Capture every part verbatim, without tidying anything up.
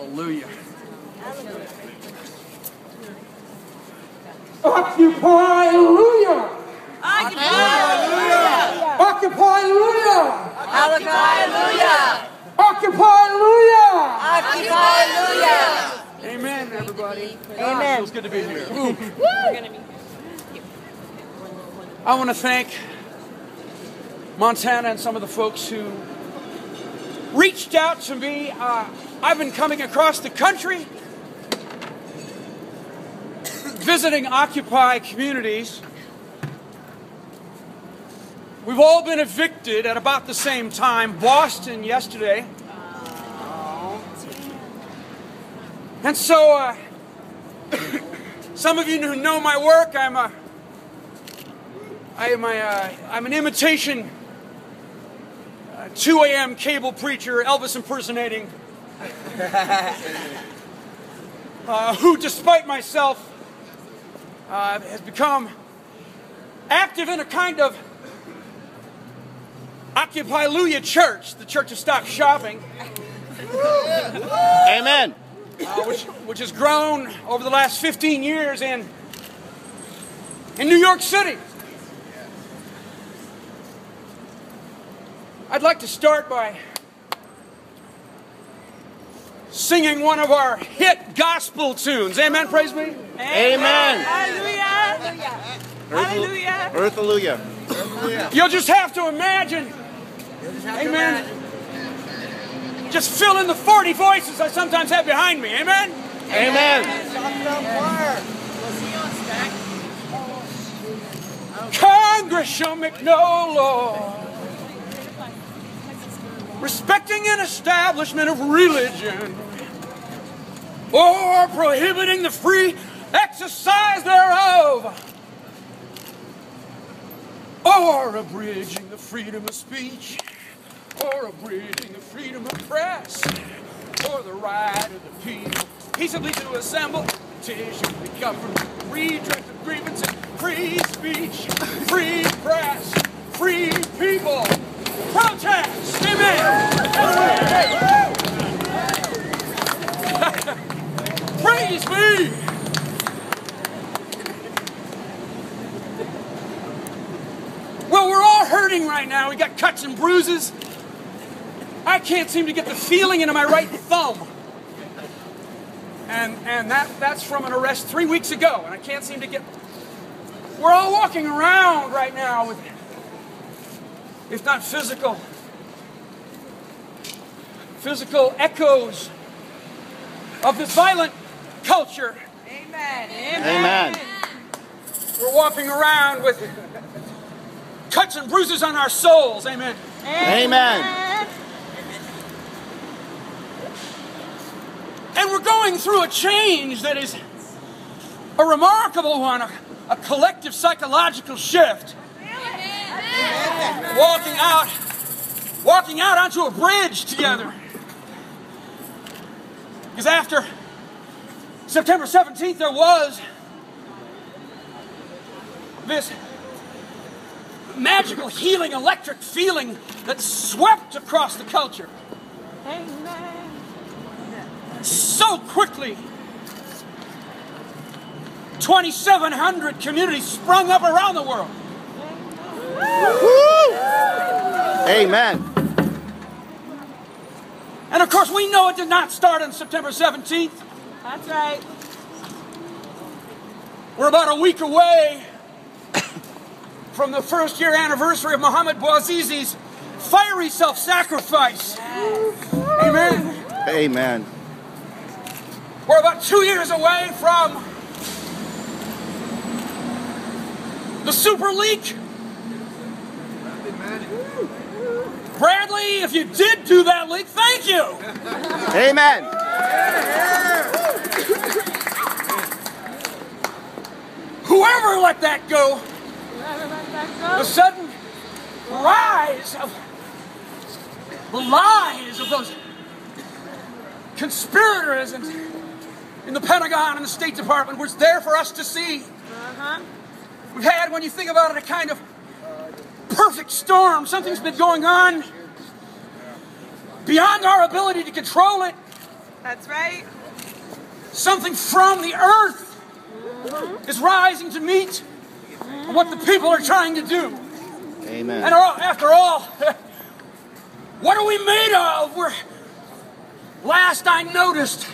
Hallelujah. Occupy-lujah. Occupy-lujah. Occupy-lujah. Occupy-lujah. Occupy-lujah. Occupy-lujah. Amen, everybody. Amen. Feels good to be here. I want to thank Montana and some of the folks who reached out to me. Uh, I've been coming across the country, visiting Occupy communities. We've all been evicted at about the same time. Boston yesterday. And so, uh, some of you who know my work, I'm a, I am a, uh, I'm an imitation Uh, two A M cable preacher, Elvis impersonating, uh, who, despite myself, uh, has become active in a kind of Occupy-lujah church, the Church of Stop Shopping. Amen. Uh, which, which has grown over the last fifteen years in, in New York City. I'd like to start by singing one of our hit gospel tunes. Amen, praise me. Amen. Amen. Hallelujah. Hallelujah. Earthalujah. You'll just have to imagine. Have Amen. To imagine. Just fill in the forty voices I sometimes have behind me. Amen. Amen. Amen. Congress shall make no law respecting an establishment of religion, or prohibiting the free exercise thereof, or abridging the freedom of speech, or abridging the freedom of press, or the right of the people peaceably to assemble, petition the government, redress of grievances, free speech, free press, free people, protest! Amen! Praise me! Well, we're all hurting right now. We got cuts and bruises. I can't seem to get the feeling into my right thumb. And and that, that's from an arrest three weeks ago, and I can't seem to get... We're all walking around right now with... if not physical, physical echoes of this violent culture. Amen. Amen. Amen. We're walking around with cuts and bruises on our souls. Amen. Amen. Amen. And we're going through a change that is a remarkable one, a, a collective psychological shift. Walking out, walking out onto a bridge together. Because after September seventeenth, there was this magical, healing, electric feeling that swept across the culture. Amen. So quickly, twenty-seven hundred communities sprung up around the world. Woo! Amen. And of course, we know it did not start on September seventeenth. That's right. We're about a week away from the first year anniversary of Muhammad Bouazizi's fiery self-sacrifice. Yes. Amen. Amen. We're about two years away from the Super League. Bradley, if you did do that leak, thank you! Amen! Whoever let that go, Whoever let that go, the sudden rise of the lies of those conspirators in, in the Pentagon and the State Department was there for us to see. Uh-huh. We've had, when you think about it, a kind of perfect storm. Something's been going on beyond our ability to control it. That's right. Something from the earth mm-hmm. is rising to meet mm-hmm. what the people are trying to do. Amen. And after all, what are we made of? We're, last I noticed,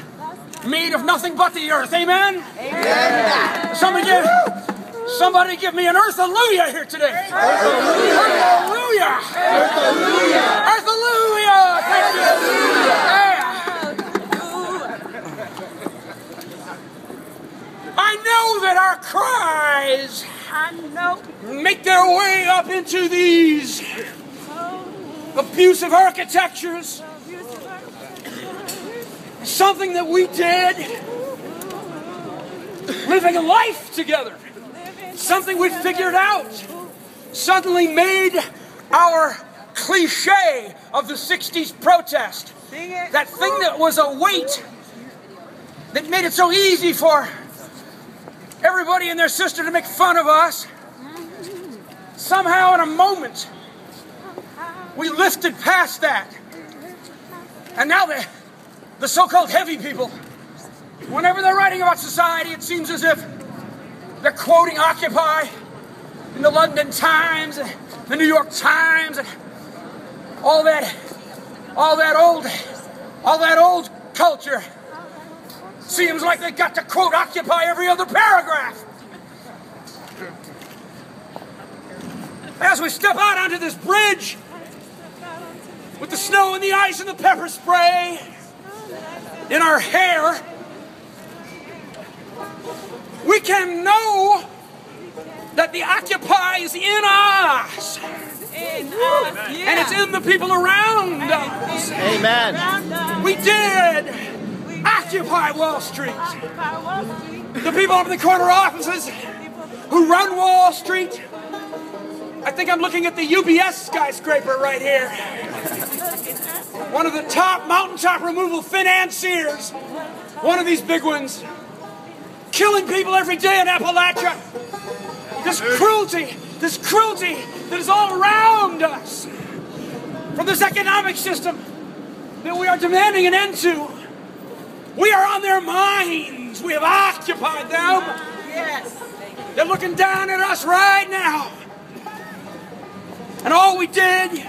made of nothing but the earth. Amen? Amen. Somebody give, somebody give me an Earthalujah here today. Earthalujah. Earthalujah. Earthalujah. Earthalujah. Thank you. Yeah. I know that our cries I know. make their way up into these abusive architectures. Something that we did, living a life together, something we figured out, suddenly made our cliche of the sixties protest, that thing that was a weight that made it so easy for everybody and their sister to make fun of us. Somehow in a moment, we lifted past that, and now the The so-called heavy people, whenever they're writing about society, it seems as if they're quoting Occupy in the London Times, and the New York Times, and all that, all that old, all that old culture. Seems like they got to quote Occupy every other paragraph. As we step out onto this bridge, with the snow and the ice and the pepper spray in our hair, we can know that the Occupy is in us. In us. Yeah. And it's in the people around us. Amen. We did, we did Occupy Wall Street. Occupy Wall Street. The people up in the corner offices who run Wall Street. I think I'm looking at the U B S skyscraper right here. One of the top mountaintop removal financiers, one of these big ones, killing people every day in Appalachia. This cruelty, this cruelty that is all around us, from this economic system that we are demanding an end to. We are on their minds. We have occupied them. Yes. They're looking down at us right now. And all we did,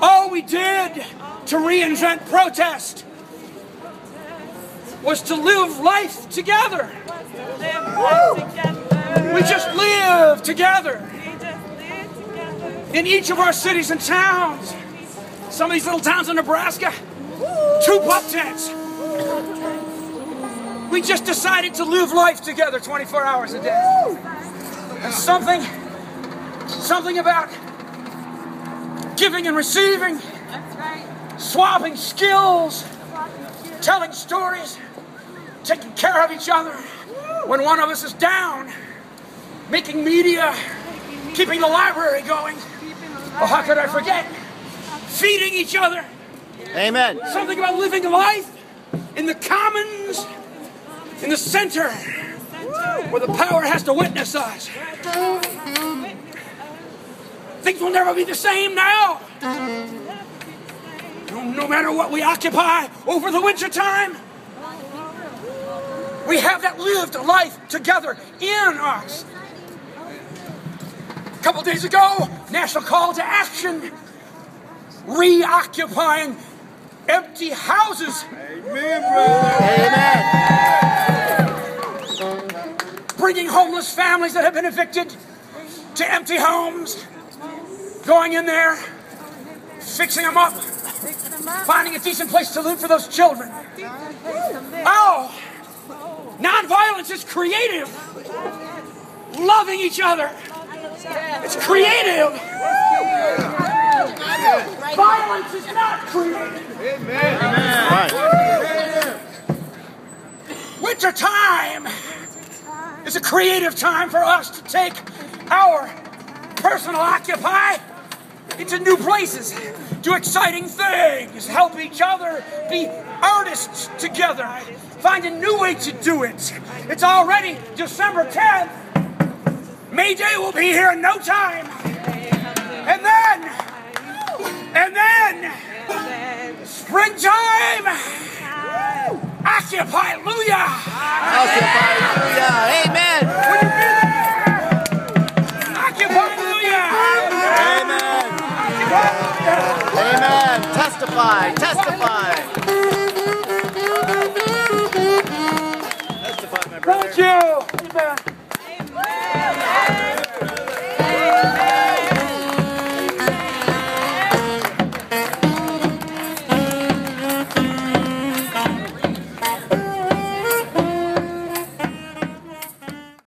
all we did to reinvent protest was to live life together. Woo! We just live together in each of our cities and towns. Some of these little towns in Nebraska, two pup tents. We just decided to live life together twenty-four hours a day. And something, something about giving and receiving, swapping skills, telling stories, taking care of each other when one of us is down, making media, keeping the library going. Oh, how could I forget? Feeding each other. Amen. Something about living life in the commons, in the center, where the power has to witness us. Things will never be the same now. No matter what we occupy over the wintertime, we have that lived life together in us. A couple days ago, national call to action, reoccupying empty houses. Amen, brother. Amen. Bringing homeless families that have been evicted to empty homes, going in there, fixing them up, finding a decent place to live for those children. Oh, nonviolence is creative. Loving each other. It's creative. Violence is not creative. Amen. Winter time is a creative time for us to take our personal Occupy into new places, do exciting things, help each other, be artists together, find a new way to do it. It's already December tenth. May Day will be here in no time. And then, and then, springtime, Occupy-lujah! Occupy-lujah! Amen! Occupy-lujah! Amen! Amen! Testify! Testify! Testify, my brother. Thank you!